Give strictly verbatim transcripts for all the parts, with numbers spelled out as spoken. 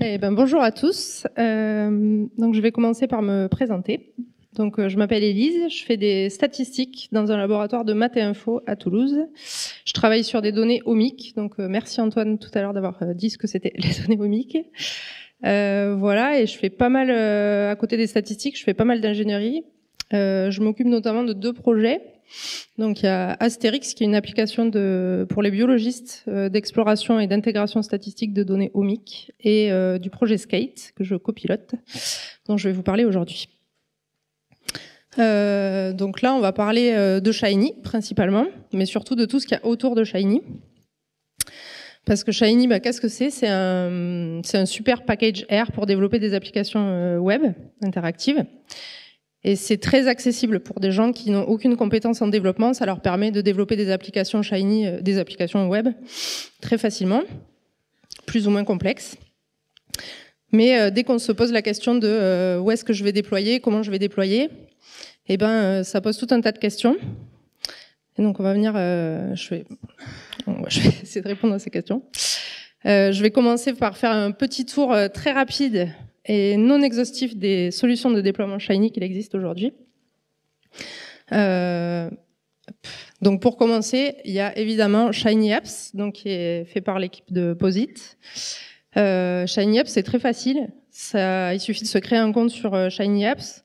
Eh ben, bonjour à tous. Euh, donc, je vais commencer par me présenter. Donc, je m'appelle Elise, je fais des statistiques dans un laboratoire de maths et info à Toulouse. Je travaille sur des données ohmiques, donc merci Antoine tout à l'heure d'avoir dit ce que c'était les données ohmiques. Euh, voilà, et je fais pas mal, euh, à côté des statistiques, je fais pas mal d'ingénierie. Euh, je m'occupe notamment de deux projets. Donc il y a Asterix qui est une application de, pour les biologistes euh, d'exploration et d'intégration statistique de données ohmiques et euh, du projet S K eight que je copilote, dont je vais vous parler aujourd'hui. Euh, donc là on va parler euh, de Shiny principalement, mais surtout de tout ce qu'il y a autour de Shiny. Parce que Shiny, bah, qu'est-ce que c'est? C'est un, c'est un super package R pour développer des applications euh, web interactives. Et c'est très accessible pour des gens qui n'ont aucune compétence en développement. Ça leur permet de développer des applications Shiny, euh, des applications web, très facilement, plus ou moins complexes. Mais euh, dès qu'on se pose la question de euh, où est-ce que je vais déployer, comment je vais déployer, eh ben, euh, ça pose tout un tas de questions. Et donc on va venir, euh, je, vais, je vais essayer de répondre à ces questions. Euh, je vais commencer par faire un petit tour euh, très rapide et non exhaustif des solutions de déploiement Shiny qu'il existe aujourd'hui. Euh, donc pour commencer, il y a évidemment Shiny Apps, donc qui est fait par l'équipe de Posit. Euh, Shiny Apps, c'est très facile. Ça, il suffit de se créer un compte sur Shiny Apps,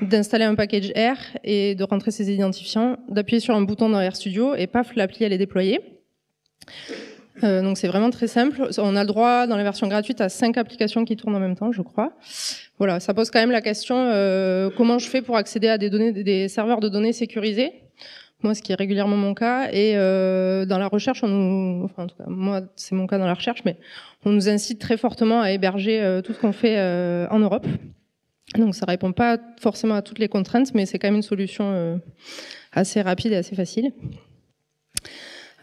d'installer un package R et de rentrer ses identifiants, d'appuyer sur un bouton dans RStudio et paf, l'appli elle est déployée. Euh, donc c'est vraiment très simple. On a le droit dans la version gratuite à cinq applications qui tournent en même temps, je crois. Voilà, ça pose quand même la question euh, comment je fais pour accéder à des données, des serveurs de données sécurisés. Moi, ce qui est régulièrement mon cas, et euh, dans la recherche, on nous, enfin en tout cas moi c'est mon cas dans la recherche, mais on nous incite très fortement à héberger euh, tout ce qu'on fait euh, en Europe. Donc ça répond pas forcément à toutes les contraintes, mais c'est quand même une solution euh, assez rapide et assez facile.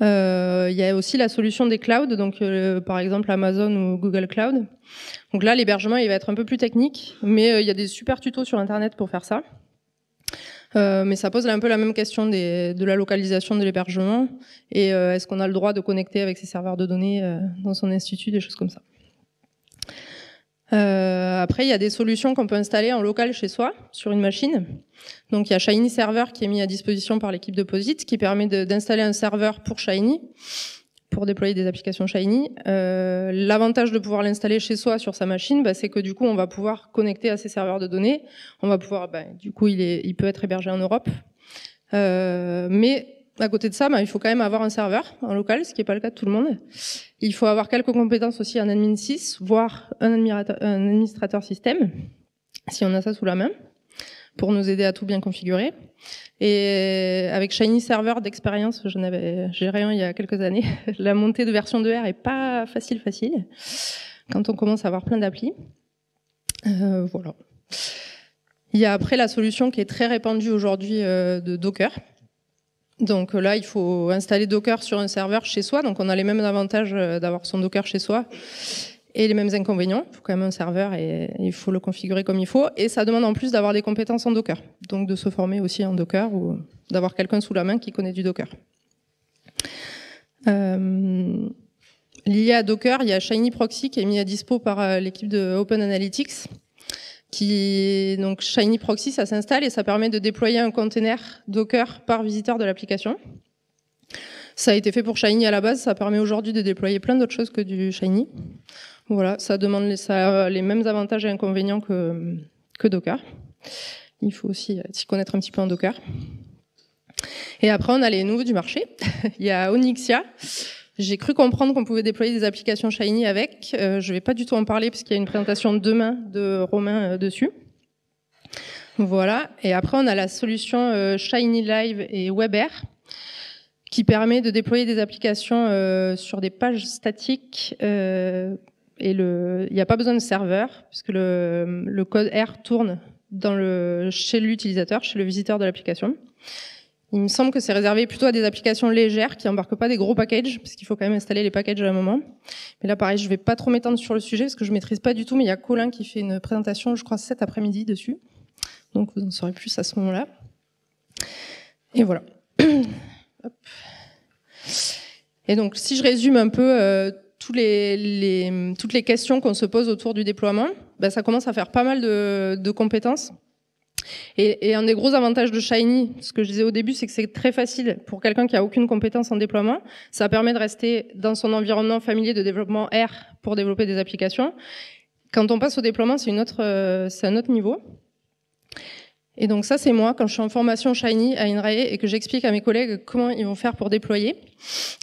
Euh, il y a aussi la solution des clouds, donc euh, par exemple Amazon ou Google Cloud. Donc là, l'hébergement il va être un peu plus technique, mais euh, il y a des super tutos sur Internet pour faire ça. Euh, mais ça pose un peu la même question des, de la localisation de l'hébergement et euh, est-ce qu'on a le droit de connecter avec ses serveurs de données euh, dans son institut, des choses comme ça. Euh, après, il y a des solutions qu'on peut installer en local chez soi, sur une machine. Donc, il y a Shiny Server qui est mis à disposition par l'équipe de Posit, qui permet d'installer un serveur pour Shiny, pour déployer des applications Shiny. Euh, L'avantage de pouvoir l'installer chez soi sur sa machine, bah, c'est que du coup, on va pouvoir connecter à ses serveurs de données. On va pouvoir, bah, du coup, il, est, il peut être hébergé en Europe. Euh, mais à côté de ça, bah, il faut quand même avoir un serveur en local, ce qui n'est pas le cas de tout le monde. Il faut avoir quelques compétences aussi en admin sys, voire un, un administrateur système, si on a ça sous la main, pour nous aider à tout bien configurer. Et avec Shiny Server d'expérience, j'en avais géré un il y a quelques années, la montée de version de R n'est pas facile facile, quand on commence à avoir plein d'applis. Euh, voilà. Il y a après la solution qui est très répandue aujourd'hui euh, de Docker. Donc là, il faut installer Docker sur un serveur chez soi. Donc on a les mêmes avantages d'avoir son Docker chez soi et les mêmes inconvénients. Il faut quand même un serveur et il faut le configurer comme il faut. Et ça demande en plus d'avoir des compétences en Docker. Donc de se former aussi en Docker ou d'avoir quelqu'un sous la main qui connaît du Docker. Euh, lié à Docker, il y a Shiny Proxy qui est mis à dispo par l'équipe de Open Analytics. Qui, donc Shiny Proxy, ça s'installe et ça permet de déployer un container Docker par visiteur de l'application. Ça a été fait pour Shiny à la base, ça permet aujourd'hui de déployer plein d'autres choses que du Shiny. Voilà, ça demande les, ça a les mêmes avantages et inconvénients que, que Docker. Il faut aussi s'y connaître un petit peu en Docker. Et après, on a les nouveaux du marché. Il y a Onyxia. J'ai cru comprendre qu'on pouvait déployer des applications Shiny avec. Euh, je ne vais pas du tout en parler parce qu'il y a une présentation demain de Romain euh, dessus. Voilà. Et après, on a la solution euh, Shiny Live et WebR qui permet de déployer des applications euh, sur des pages statiques. Euh, et le, il n'y a pas besoin de serveur puisque le, le code R tourne dans le, chez l'utilisateur, chez le visiteur de l'application. Il me semble que c'est réservé plutôt à des applications légères qui n'embarquent pas des gros packages, parce qu'il faut quand même installer les packages à un moment. Mais là, pareil, je ne vais pas trop m'étendre sur le sujet, parce que je ne maîtrise pas du tout, mais il y a Colin qui fait une présentation, je crois, cet après-midi dessus. Donc, vous en saurez plus à ce moment-là. Et voilà. Et donc, si je résume un peu euh, tous les, les, toutes les questions qu'on se pose autour du déploiement, ben ça commence à faire pas mal de, de compétences. Et, et un des gros avantages de Shiny, ce que je disais au début, c'est que c'est très facile pour quelqu'un qui a aucune compétence en déploiement. Ça permet de rester dans son environnement familier de développement R pour développer des applications. Quand on passe au déploiement, c'est une autre, c'est un autre niveau. Et donc ça, c'est moi, quand je suis en formation Shiny à INRAE et que j'explique à mes collègues comment ils vont faire pour déployer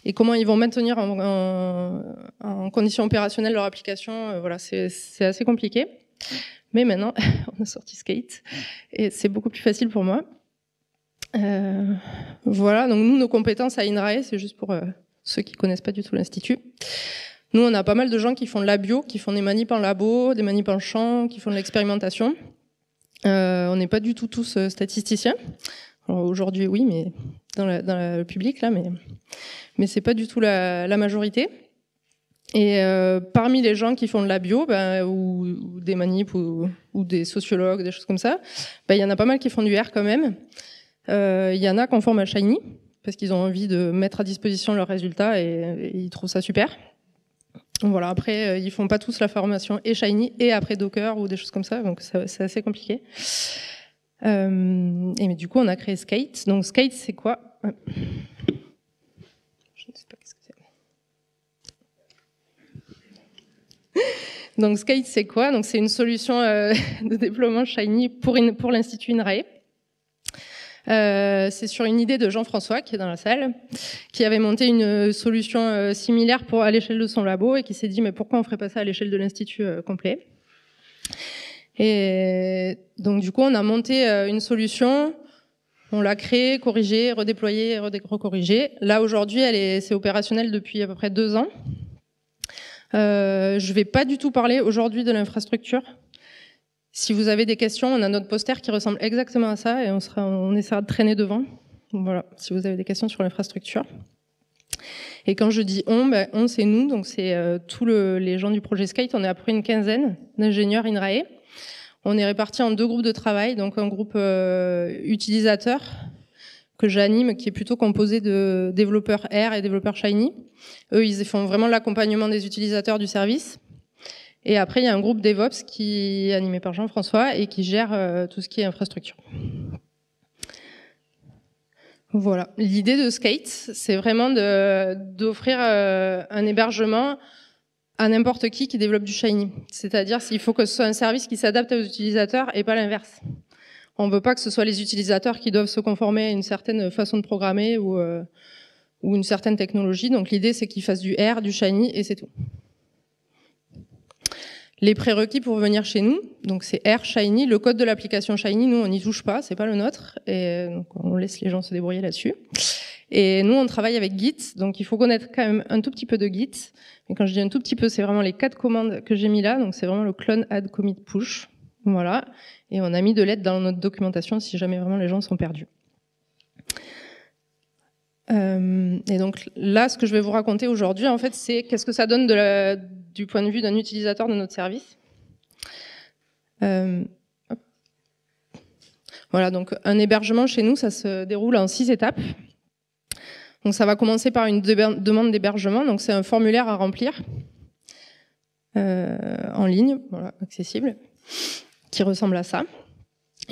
et comment ils vont maintenir en, en, en condition opérationnelle leur application. Voilà, c'est assez compliqué. Mais maintenant, on a sorti S K huit et c'est beaucoup plus facile pour moi. Euh, voilà, donc nous, nos compétences à INRAE, c'est juste pour euh, ceux qui connaissent pas du tout l'Institut. Nous, on a pas mal de gens qui font de la bio, qui font des manips en labo, des manips en champ, qui font de l'expérimentation. Euh, on n'est pas du tout tous euh, statisticiens. Aujourd'hui, oui, mais dans, la, dans la, le public, là, mais, mais c'est pas du tout la, la majorité. Et euh, parmi les gens qui font de la bio, bah, ou, ou des manips, ou, ou des sociologues, des choses comme ça, bah, y en a pas mal qui font du R quand même. Euh, y en a qu'on forme à Shiny, parce qu'ils ont envie de mettre à disposition leurs résultats, et, et ils trouvent ça super. Donc voilà, après, euh, ils font pas tous la formation et Shiny, et après Docker, ou des choses comme ça, donc c'est assez compliqué. Euh, et mais du coup, on a créé S K huit. Donc S K huit, c'est quoi? Je ne sais pas qu'est-ce que c'est. Donc S K huit, c'est quoi? Donc c'est une solution euh, de déploiement Shiny pour, pour l'Institut INRAE. Euh, c'est sur une idée de Jean-François, qui est dans la salle, qui avait monté une solution euh, similaire pour, à l'échelle de son labo et qui s'est dit mais pourquoi on ferait pas ça à l'échelle de l'Institut euh, complet? Et donc du coup, on a monté euh, une solution, on l'a créée, corrigée, redéployée, recorrigée. Là aujourd'hui, elle est, c'est opérationnel depuis à peu près deux ans. Euh, je vais pas du tout parler aujourd'hui de l'infrastructure. Si vous avez des questions, on a notre poster qui ressemble exactement à ça et on, sera, on essaiera de traîner devant. Voilà, si vous avez des questions sur l'infrastructure. Et quand je dis on, ben on c'est nous, donc c'est euh, tous le, les gens du projet S K huit. On est à peu près une quinzaine d'ingénieurs INRAE. On est répartis en deux groupes de travail, donc un groupe euh, utilisateur que j'anime, qui est plutôt composé de développeurs R et développeurs Shiny. Eux, ils font vraiment l'accompagnement des utilisateurs du service. Et après, il y a un groupe DevOps qui est animé par Jean-François et qui gère euh, tout ce qui est infrastructure. Voilà. L'idée de S K huit, c'est vraiment d'offrir euh, un hébergement à n'importe qui qui développe du Shiny. C'est-à-dire qu'il faut que ce soit un service qui s'adapte aux utilisateurs et pas l'inverse. On ne veut pas que ce soit les utilisateurs qui doivent se conformer à une certaine façon de programmer ou, euh, ou une certaine technologie. Donc l'idée, c'est qu'ils fassent du R, du Shiny et c'est tout. Les prérequis pour venir chez nous, donc c'est R, Shiny, le code de l'application Shiny, nous on n'y touche pas, c'est pas le nôtre, et donc on laisse les gens se débrouiller là-dessus. Et nous on travaille avec Git, donc il faut connaître quand même un tout petit peu de Git, mais quand je dis un tout petit peu, c'est vraiment les quatre commandes que j'ai mis là, donc c'est vraiment le clone, add, commit, push, voilà, et on a mis de l'aide dans notre documentation si jamais vraiment les gens sont perdus. Euh, et donc là, ce que je vais vous raconter aujourd'hui, en fait, c'est qu'est-ce que ça donne de la... du point de vue d'un utilisateur de notre service. Euh, voilà, donc un hébergement chez nous, ça se déroule en six étapes. Donc ça va commencer par une demande d'hébergement, donc c'est un formulaire à remplir euh, en ligne, voilà, accessible, qui ressemble à ça.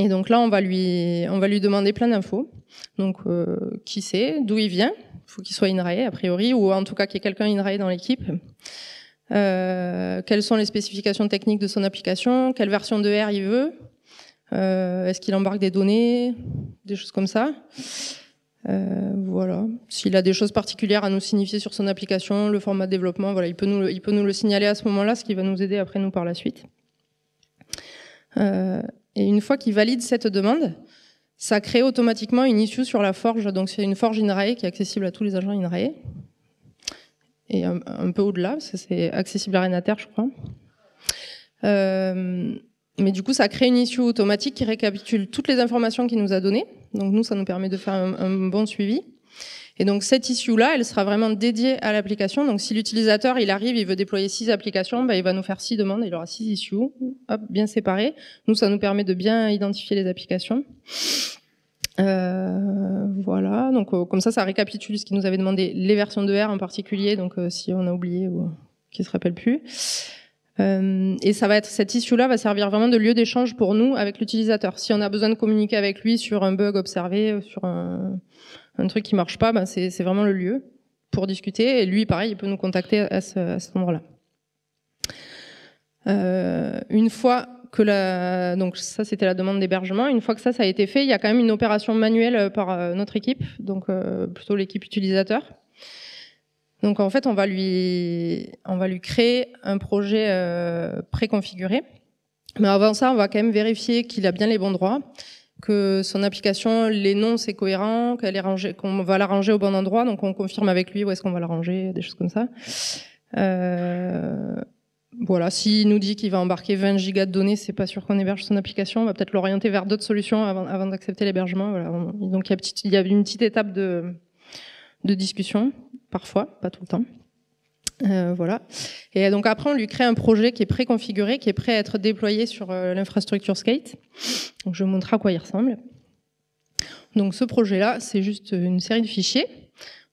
Et donc là, on va lui, on va lui demander plein d'infos. Donc euh, qui c'est, d'où il vient, il faut qu'il soit INRAE a priori, ou en tout cas qu'il y ait quelqu'un INRAE dans l'équipe. Euh, quelles sont les spécifications techniques de son application, quelle version de R il veut, euh, est-ce qu'il embarque des données, des choses comme ça. Euh, voilà. S'il a des choses particulières à nous signifier sur son application, le format de développement, voilà, il peut nous le, il peut nous le signaler à ce moment-là, ce qui va nous aider après nous par la suite. Euh, et une fois qu'il valide cette demande, ça crée automatiquement une issue sur la forge, donc c'est une forge INRAE qui est accessible à tous les agents INRAE. Et un, un peu au-delà, parce que c'est accessible à Renater, je crois. Euh, mais du coup, ça crée une issue automatique qui récapitule toutes les informations qu'il nous a données. Donc nous, ça nous permet de faire un, un bon suivi. Et donc cette issue-là, elle sera vraiment dédiée à l'application. Donc si l'utilisateur, il arrive, il veut déployer six applications, bah, il va nous faire six demandes, il aura six issues, hop, bien séparées. Nous, ça nous permet de bien identifier les applications. Euh, voilà, donc euh, comme ça, ça récapitule ce qu'il nous avait demandé, les versions de R en particulier, donc euh, si on a oublié ou qui se rappelle plus. Euh, et ça va être, cette issue-là va servir vraiment de lieu d'échange pour nous avec l'utilisateur. Si on a besoin de communiquer avec lui sur un bug observé, sur un, un truc qui marche pas, ben c'est vraiment le lieu pour discuter. Et lui, pareil, il peut nous contacter à ce, à ce moment-là. Euh, une fois que la, donc ça c'était la demande d'hébergement. Une fois que ça, ça a été fait, il y a quand même une opération manuelle par notre équipe, donc euh, plutôt l'équipe utilisateur. Donc en fait, on va lui, on va lui créer un projet euh, préconfiguré. Mais avant ça, on va quand même vérifier qu'il a bien les bons droits, que son application, les noms, c'est cohérent, qu'elle est rangée, qu'on va la ranger au bon endroit. Donc on confirme avec lui où est-ce qu'on va la ranger, des choses comme ça. Euh, voilà, s'il nous dit qu'il va embarquer vingt gigas de données, c'est pas sûr qu'on héberge son application. On va peut-être l'orienter vers d'autres solutions avant, avant d'accepter l'hébergement. Voilà. Donc il y a petite, il y a une petite étape de, de discussion. Parfois, pas tout le temps. Euh, voilà. Et donc après, on lui crée un projet qui est préconfiguré, qui est prêt à être déployé sur euh, l'infrastructure S K eight. Donc je vous montre à quoi il ressemble. Donc ce projet-là, c'est juste une série de fichiers.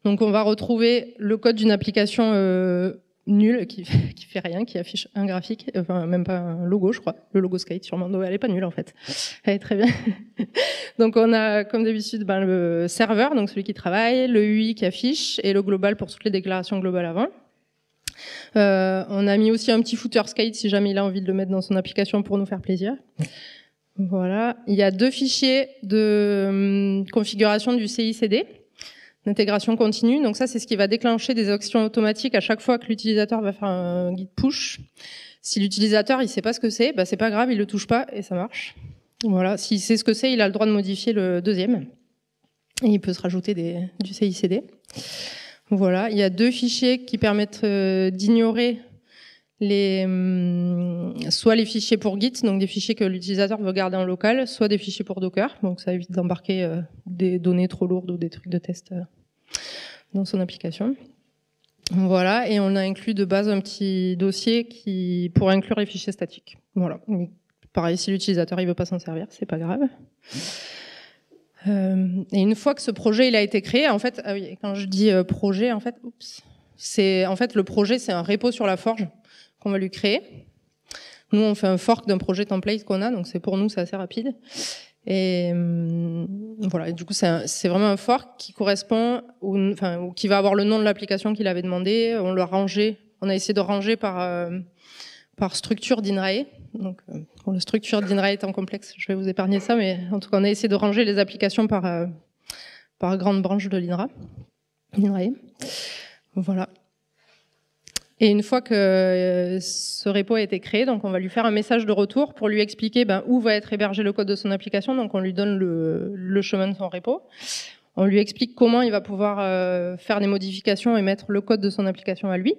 Donc on va retrouver le code d'une application euh, nulle qui, qui fait rien, qui affiche un graphique, enfin même pas un logo, je crois. Le logo S K eight, sûrement. Non, elle est pas nulle en fait. Elle est très bien. Donc on a, comme d'habitude, ben, le serveur, donc celui qui travaille, le U I qui affiche et le global pour toutes les déclarations globales avant. Euh, on a mis aussi un petit footer S K eight si jamais il a envie de le mettre dans son application pour nous faire plaisir. Voilà. Il y a deux fichiers de hum, configuration du C I C D, d'intégration continue. Donc ça, c'est ce qui va déclencher des actions automatiques à chaque fois que l'utilisateur va faire un git push. Si l'utilisateur il sait pas ce que c'est, ben, c'est pas grave, il le touche pas et ça marche. Voilà, s'il sait ce que c'est, il a le droit de modifier le deuxième. Et il peut se rajouter des, du C I C D. Voilà, il y a deux fichiers qui permettent euh, d'ignorer les, hum, soit les fichiers pour Git, donc des fichiers que l'utilisateur veut garder en local, soit des fichiers pour Docker, donc ça évite d'embarquer euh, des données trop lourdes ou des trucs de test euh, dans son application. Voilà, et on a inclus de base un petit dossier qui pour inclure les fichiers statiques. Voilà. Pareil, si l'utilisateur ne veut pas s'en servir, c'est pas grave. Euh, et une fois que ce projet il a été créé, en fait, ah oui, quand je dis projet, en fait, c'est en fait le projet, c'est un repo sur la forge qu'on va lui créer. Nous, on fait un fork d'un projet template qu'on a, donc c'est pour nous, c'est assez rapide. Et euh, voilà, et du coup, c'est vraiment un fork qui correspond, au, enfin, qui va avoir le nom de l'application qu'il avait demandé. On l'a rangé, on a essayé de ranger par euh, par structure d'INRAE. Donc, pour la structure d'INRAE étant complexe, je vais vous épargner ça, mais en tout cas, on a essayé de ranger les applications par, euh, par grande branche de l'INRAE. Voilà. Et une fois que euh, ce repo a été créé, donc on va lui faire un message de retour pour lui expliquer ben, où va être hébergé le code de son application. Donc, on lui donne le, le chemin de son repo. On lui explique comment il va pouvoir euh, faire des modifications et mettre le code de son application à lui.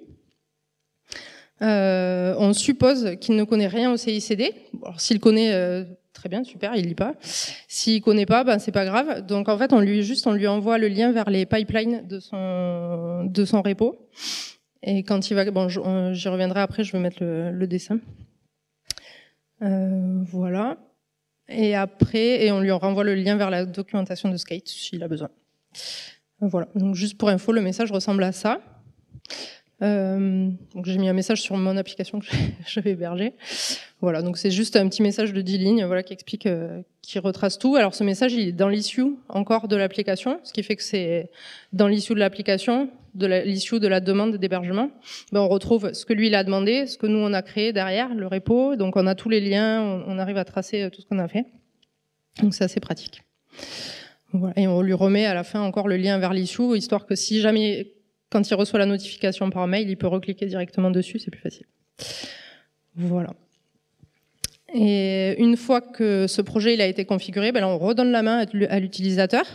Euh, on suppose qu'il ne connaît rien au C I C D. Alors, s'il connaît, euh, très bien, super, il lit pas. S'il connaît pas, ben c'est pas grave. Donc en fait, on lui juste on lui envoie le lien vers les pipelines de son de son repo. Et quand il va, bon, j'y reviendrai après. Je vais mettre le, le dessin. Euh, voilà. Et après, et on lui renvoie le lien vers la documentation de S K eight s'il a besoin. Voilà. Donc juste pour info, le message ressemble à ça. Euh, donc j'ai mis un message sur mon application que j'avais hébergée. Voilà, donc c'est juste un petit message de dix lignes, voilà, qui explique, euh, qui retrace tout. Alors ce message, il est dans l'issue encore de l'application, ce qui fait que c'est dans l'issue de l'application, de l'issue de la demande d'hébergement. Ben, on retrouve ce que lui il a demandé, ce que nous on a créé derrière, le repo. Donc on a tous les liens, on, on arrive à tracer tout ce qu'on a fait. Donc c'est assez pratique. Voilà. Et on lui remet à la fin encore le lien vers l'issue, histoire que si jamais quand il reçoit la notification par mail, il peut recliquer directement dessus, c'est plus facile. Voilà. Et une fois que ce projet il a été configuré, ben là, on redonne la main à l'utilisateur.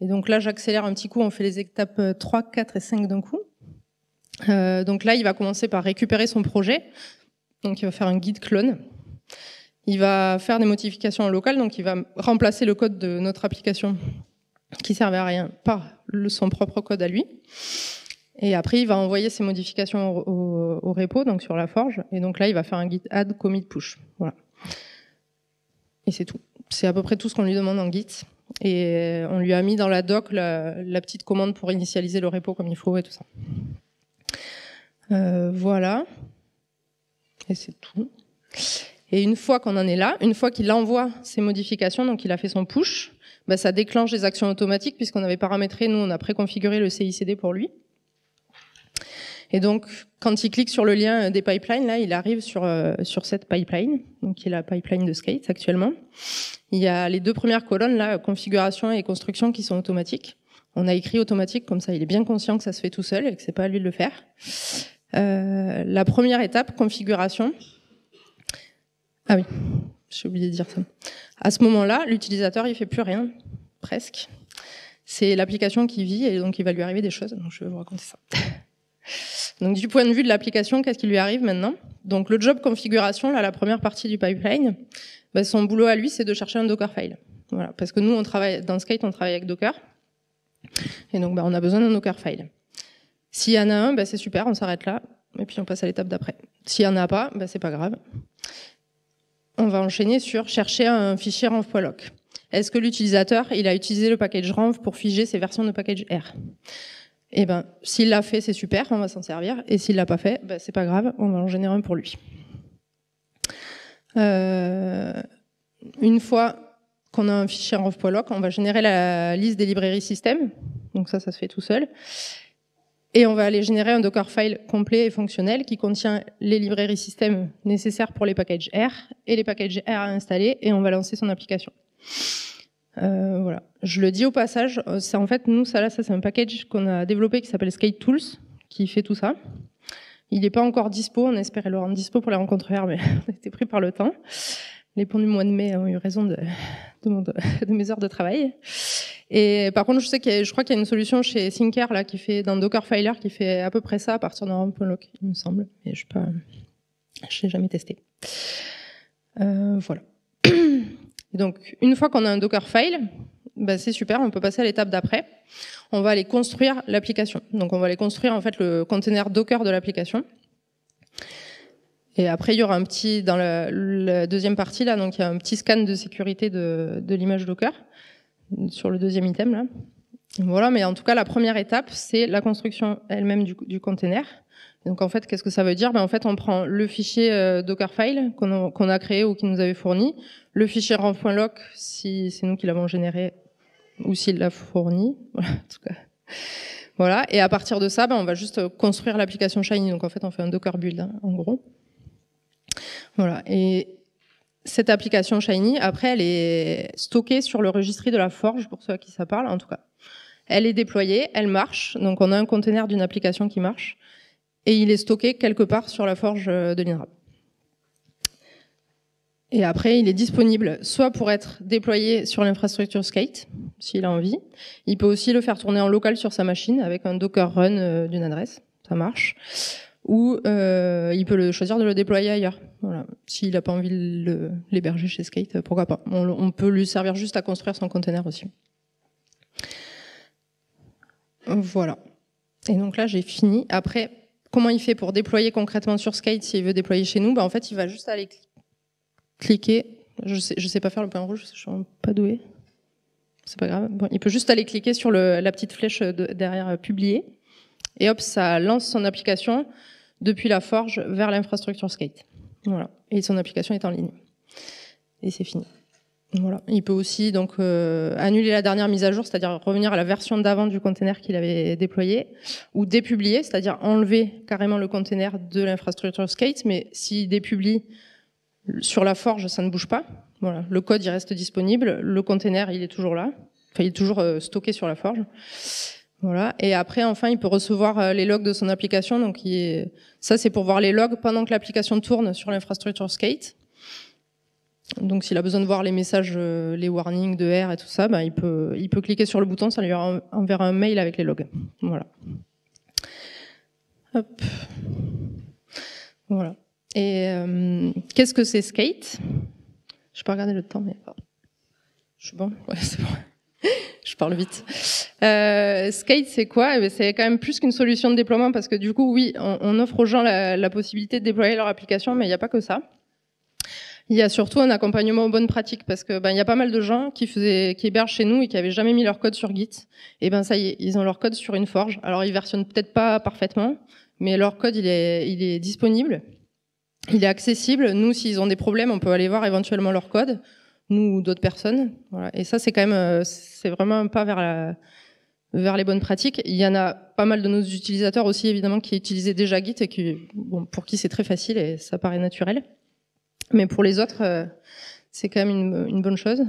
Et donc là, j'accélère un petit coup, on fait les étapes trois, quatre et cinq d'un coup. Euh, donc là, il va commencer par récupérer son projet. Donc il va faire un git clone. Il va faire des modifications locales, donc il va remplacer le code de notre application qui servait à rien par le, son propre code à lui. Et après, il va envoyer ses modifications au, au, au repo, donc sur la forge. Et donc là, il va faire un git add commit push. Voilà. Et c'est tout. C'est à peu près tout ce qu'on lui demande en git. Et on lui a mis dans la doc la, la petite commande pour initialiser le repo comme il faut et tout ça. Euh, voilà. Et c'est tout. Et une fois qu'on en est là, une fois qu'il envoie ses modifications, donc il a fait son push, ben ça déclenche des actions automatiques puisqu'on avait paramétré, nous on a préconfiguré le C I C D pour lui. Et donc quand il clique sur le lien des pipelines, là il arrive sur, euh, sur cette pipeline, donc qui est la pipeline de S K eight actuellement. Il y a les deux premières colonnes, là, configuration et construction qui sont automatiques. On a écrit automatique, comme ça il est bien conscient que ça se fait tout seul et que c'est pas à lui de le faire. Euh, la première étape, configuration. Ah oui, j'ai oublié de dire ça. À ce moment-là, l'utilisateur, il fait plus rien, presque. C'est l'application qui vit et donc il va lui arriver des choses. Donc je vais vous raconter ça. Donc du point de vue de l'application, qu'est-ce qui lui arrive maintenant? Donc le job configuration, là, la première partie du pipeline, ben, son boulot à lui, c'est de chercher un Dockerfile. Voilà, parce que nous, on travaille dans S K eight, on travaille avec Docker, et donc ben, on a besoin d'un Dockerfile. S'il y en a un, ben, c'est super, on s'arrête là, et puis on passe à l'étape d'après. S'il y en a pas, ben, c'est pas grave. On va enchaîner sur chercher un fichier renv.loc. Est-ce que l'utilisateur, il a utilisé le package renv pour figer ses versions de package R? Eh ben, s'il l'a fait, c'est super, on va s'en servir. Et s'il l'a pas fait, ben, c'est pas grave, on va en générer un pour lui. Euh, une fois qu'on a un fichier renv.loc, on va générer la liste des librairies système. Donc ça, ça se fait tout seul. Et on va aller générer un Dockerfile complet et fonctionnel qui contient les librairies système nécessaires pour les packages R et les packages R à installer, et on va lancer son application. Euh, voilà. Je le dis au passage, c'est en fait, nous, ça là, ça c'est un package qu'on a développé qui s'appelle S K eight Tools, qui fait tout ça. Il n'est pas encore dispo, on espérait le rendre dispo pour les rencontres R, mais on a été pris par le temps. Les ponts du mois de mai ont eu raison de, de, mon, de mes heures de travail. Et par contre, je sais qu'il y a, je crois qu'il y a une solution chez Syncare là qui fait dans Dockerfiler qui fait à peu près ça à partir d'un renv.loc, il me semble, mais je pas, je l'ai jamais testé. Euh, voilà. Et donc une fois qu'on a un Dockerfile, ben c'est super, on peut passer à l'étape d'après. On va aller construire l'application. Donc on va aller construire en fait le container Docker de l'application. Et après, il y aura un petit dans la, la deuxième partie là, donc il y a un petit scan de sécurité de, de l'image Docker. Sur le deuxième item là. Voilà, mais en tout cas la première étape c'est la construction elle-même du, du container. Donc en fait qu'est-ce que ça veut dire? Ben en fait on prend le fichier euh, Dockerfile qu'on a, qu'on a créé ou qui nous avait fourni, le fichier renv.loc si c'est nous qui l'avons généré ou s'il l'a fourni. Voilà, en tout cas. Voilà, et à partir de ça, ben on va juste construire l'application Shiny. Donc en fait on fait un Docker build hein, en gros. Voilà, et cette application Shiny, après, elle est stockée sur le registry de la Forge, pour ceux à qui ça parle, en tout cas. Elle est déployée, elle marche, donc on a un container d'une application qui marche, et il est stocké quelque part sur la Forge de l'INRAE. Et après, il est disponible soit pour être déployé sur l'infrastructure S K eight, s'il a envie, il peut aussi le faire tourner en local sur sa machine, avec un Docker run d'une adresse, ça marche. Ou euh, il peut le choisir de le déployer ailleurs. Voilà. S'il n'a pas envie de l'héberger chez S K eight, pourquoi pas. On, on peut lui servir juste à construire son container aussi. Voilà. Et donc là, j'ai fini. Après, comment il fait pour déployer concrètement sur S K eight s'il veut déployer chez nous? Bah, en fait, il va juste aller cliquer. Je sais, je sais pas faire le point rouge, je suis pas douée. C'est pas grave. Bon, il peut juste aller cliquer sur le, la petite flèche de, derrière « Publier ». Et hop, ça lance son application depuis la forge vers l'infrastructure S K eight. Voilà. Et son application est en ligne. Et c'est fini. Voilà. Il peut aussi donc euh, annuler la dernière mise à jour, c'est-à-dire revenir à la version d'avant du container qu'il avait déployé, ou dépublier, c'est-à-dire enlever carrément le container de l'infrastructure S K eight, mais s'il dépublie sur la forge, ça ne bouge pas. Voilà. Le code, il reste disponible. Le container, il est toujours là. Enfin, il est toujours euh, stocké sur la forge. Voilà. Et après, enfin, il peut recevoir les logs de son application. Donc, il... ça, c'est pour voir les logs pendant que l'application tourne sur l'infrastructure S K eight. Donc, s'il a besoin de voir les messages, les warnings de R et tout ça, ben, il peut, il peut cliquer sur le bouton, ça lui enverra un mail avec les logs. Voilà. Hop. Voilà. Et euh, qu'est-ce que c'est S K eight? Je peux regarder le temps, mais je suis bon. Ouais, c'est bon. Je parle vite. Euh, S K eight, c'est quoi? Eh bien, c'est quand même plus qu'une solution de déploiement parce que du coup, oui, on, on offre aux gens la, la possibilité de déployer leur application, mais il n'y a pas que ça. Il y a surtout un accompagnement aux bonnes pratiques parce que ben il y a pas mal de gens qui faisaient, qui hébergent chez nous et qui avaient jamais mis leur code sur Git. Et ben ça y est, ils ont leur code sur une forge. Alors ils versionnent peut-être pas parfaitement, mais leur code il est, il est disponible, il est accessible. Nous, s'ils ont des problèmes, on peut aller voir éventuellement leur code, nous ou d'autres personnes. Voilà. Et ça, c'est quand même, c'est vraiment un pas vers la, vers les bonnes pratiques. Il y en a pas mal de nos utilisateurs aussi, évidemment, qui utilisaient déjà Git et qui, bon, pour qui c'est très facile et ça paraît naturel. Mais pour les autres, c'est quand même une, une bonne chose.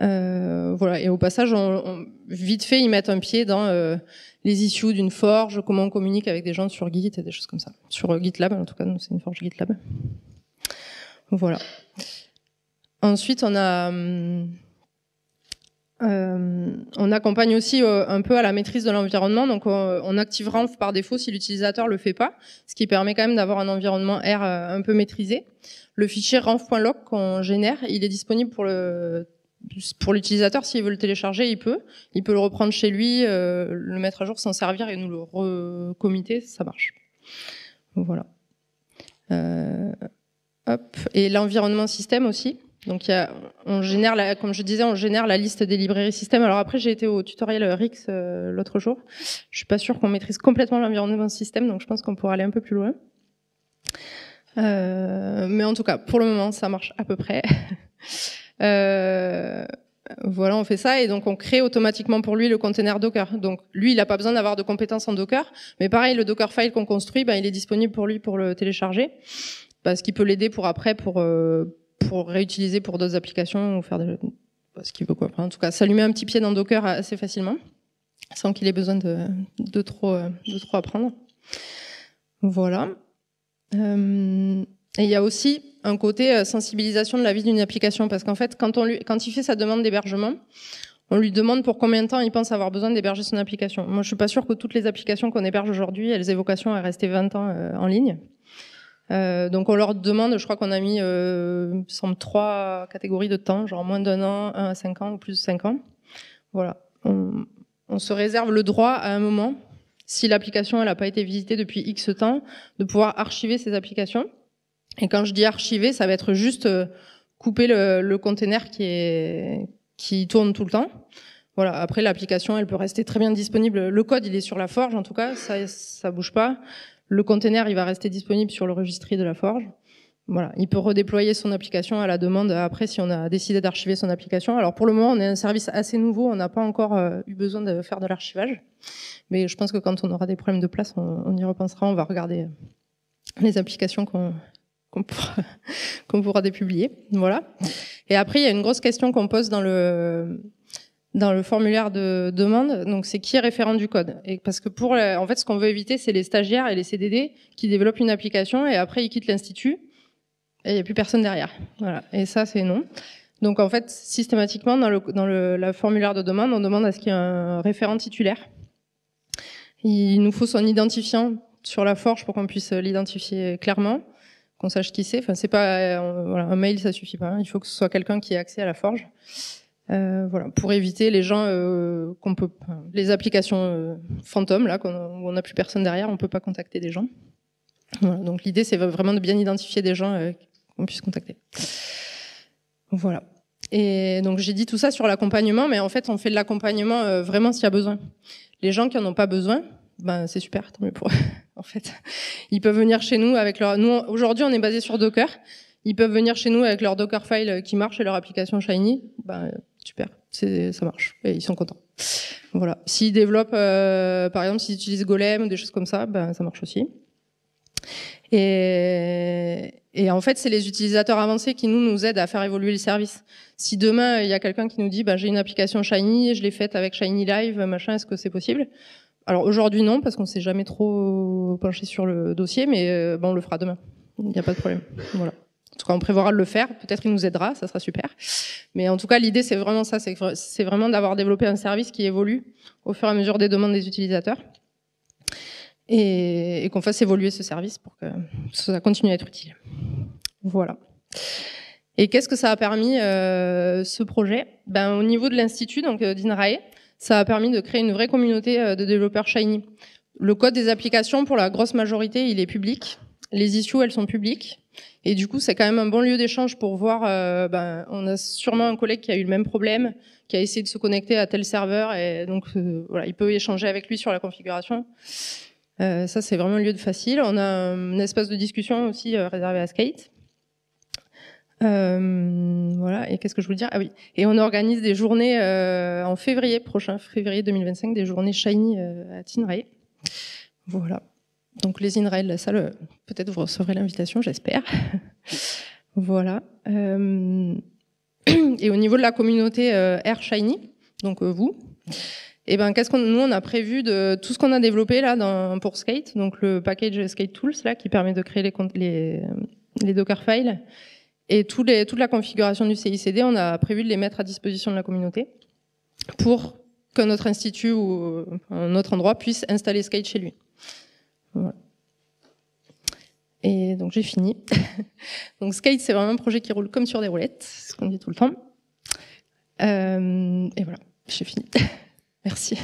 Euh, voilà. Et au passage, on, on, vite fait, ils mettent un pied dans euh, les issues d'une forge, comment on communique avec des gens sur Git et des choses comme ça. Sur euh, GitLab, en tout cas, c'est une forge GitLab. Voilà. Ensuite, on a, euh, on accompagne aussi euh, un peu à la maîtrise de l'environnement. Donc, on, on active renv par défaut si l'utilisateur le fait pas, ce qui permet quand même d'avoir un environnement R un peu maîtrisé. Le fichier renv.log qu'on génère, il est disponible pour le pour l'utilisateur. S'il veut le télécharger, il peut. Il peut le reprendre chez lui, euh, le mettre à jour, s'en servir et nous le recommiter, ça marche. Voilà. Euh, hop. Et l'environnement système aussi. Donc, y a, on génère, la, comme je disais, on génère la liste des librairies système. Alors après, j'ai été au tutoriel Rix euh, l'autre jour. Je suis pas sûre qu'on maîtrise complètement l'environnement système, donc je pense qu'on pourra aller un peu plus loin. Euh, mais en tout cas, pour le moment, ça marche à peu près. Euh, voilà, on fait ça et donc on crée automatiquement pour lui le container Docker. Donc lui, il n'a pas besoin d'avoir de compétences en Docker, mais pareil, le Dockerfile qu'on construit, ben, il est disponible pour lui pour le télécharger, parce qu'il peut l'aider pour après, pour euh, pour réutiliser pour d'autres applications ou faire de, ce qu'il veut quoi. En tout cas, ça lui met un petit pied dans Docker assez facilement, sans qu'il ait besoin de de trop de trop apprendre. Voilà. Euh, et il y a aussi un côté sensibilisation de la vie d'une application, parce qu'en fait, quand on lui, quand il fait sa demande d'hébergement, on lui demande pour combien de temps il pense avoir besoin d'héberger son application. Moi, je suis pas sûre que toutes les applications qu'on héberge aujourd'hui, elles aient vocation à rester vingt ans euh, en ligne. Euh, donc, on leur demande, je crois qu'on a mis, euh, il me semble, trois catégories de temps, genre moins d'un an, un à cinq ans ou plus de cinq ans. Voilà. On, on se réserve le droit à un moment, si l'application elle n'a pas été visitée depuis X temps, de pouvoir archiver ces applications. Et quand je dis archiver, ça va être juste couper le, le container qui est, qui tourne tout le temps. Voilà. Après, l'application, elle peut rester très bien disponible. Le code, il est sur la forge, en tout cas, ça, ça bouge pas. Le container, il va rester disponible sur le registry de la forge. Voilà. Il peut redéployer son application à la demande après si on a décidé d'archiver son application. Alors, pour le moment, on est un service assez nouveau. On n'a pas encore eu besoin de faire de l'archivage. Mais je pense que quand on aura des problèmes de place, on, on y repensera. On va regarder les applications qu'on qu'on pourra, qu'on pourra dépublier. Voilà. Et après, il y a une grosse question qu'on pose dans le, dans le formulaire de demande. Donc, c'est qui est référent du code? Et parce que pour, la, en fait, ce qu'on veut éviter, c'est les stagiaires et les C D D qui développent une application et après, ils quittent l'institut et il n'y a plus personne derrière. Voilà. Et ça, c'est non. Donc, en fait, systématiquement, dans le, dans le, la formulaire de demande, on demande à ce qu'il y ait un référent titulaire. Il nous faut son identifiant sur la forge pour qu'on puisse l'identifier clairement, qu'on sache qui c'est. Enfin, c'est pas euh, voilà, un mail, ça suffit pas. Hein. Il faut que ce soit quelqu'un qui ait accès à la forge, euh, voilà, pour éviter les gens euh, qu'on peut, les applications euh, fantômes là, où on n'a plus personne derrière, on peut pas contacter des gens. Voilà, donc l'idée, c'est vraiment de bien identifier des gens euh, qu'on puisse contacter. Voilà. Et donc j'ai dit tout ça sur l'accompagnement, mais en fait, on fait de l'accompagnement euh, vraiment s'il y a besoin. Les gens qui en ont pas besoin, ben c'est super, tant mieux pour eux. En fait, ils peuvent venir chez nous avec leur. Nous, aujourd'hui, on est basé sur Docker. Ils peuvent venir chez nous avec leur Dockerfile qui marche et leur application Shiny. Ben super, c'est ça marche et ils sont contents. Voilà. S'ils développent, euh, par exemple, s'ils utilisent Golem ou des choses comme ça, ben ça marche aussi. Et, et en fait, c'est les utilisateurs avancés qui nous nous aident à faire évoluer le service. Si demain il y a quelqu'un qui nous dit, ben j'ai une application Shiny, je l'ai faite avec Shiny Live, machin, est-ce que c'est possible? Alors aujourd'hui non, parce qu'on s'est jamais trop penché sur le dossier, mais ben, on le fera demain. Il n'y a pas de problème. Voilà. En tout cas, on prévoira de le faire. Peut-être il nous aidera, ça sera super. Mais en tout cas, l'idée c'est vraiment ça, c'est vraiment d'avoir développé un service qui évolue au fur et à mesure des demandes des utilisateurs et, et qu'on fasse évoluer ce service pour que ça continue à être utile. Voilà. Et qu'est-ce que ça a permis euh, ce projet? Ben au niveau de l'institut, donc d'INRAE. Ça a permis de créer une vraie communauté de développeurs Shiny. Le code des applications, pour la grosse majorité, il est public. Les issues, elles sont publiques. Et du coup, c'est quand même un bon lieu d'échange pour voir... Euh, ben, on a sûrement un collègue qui a eu le même problème, qui a essayé de se connecter à tel serveur, et donc euh, voilà, il peut échanger avec lui sur la configuration. Euh, ça, c'est vraiment le lieu de facile. On a un, un espace de discussion aussi euh, réservé à S K huit. Euh, voilà, et qu'est-ce que je voulais dire? Ah oui, et on organise des journées euh, en février prochain, février deux mille vingt-cinq, des journées Shiny euh, à INRAE. Voilà, donc les INRAE de la salle, peut-être vous recevrez l'invitation, j'espère. Voilà. Euh... Et au niveau de la communauté euh, R Shiny, donc euh, vous, et ben qu'est-ce qu'on, nous on a prévu de tout ce qu'on a développé là dans, pour S K huit, donc le package S K huit Tools là qui permet de créer les, les, les Dockerfiles et tous les, toute la configuration du C I C D, on a prévu de les mettre à disposition de la communauté pour que notre institut ou un autre endroit puisse installer S K huit chez lui. Voilà. Et donc j'ai fini. Donc S K huit, c'est vraiment un projet qui roule comme sur des roulettes, c'est ce qu'on dit tout le temps. Euh, et voilà, j'ai fini. Merci.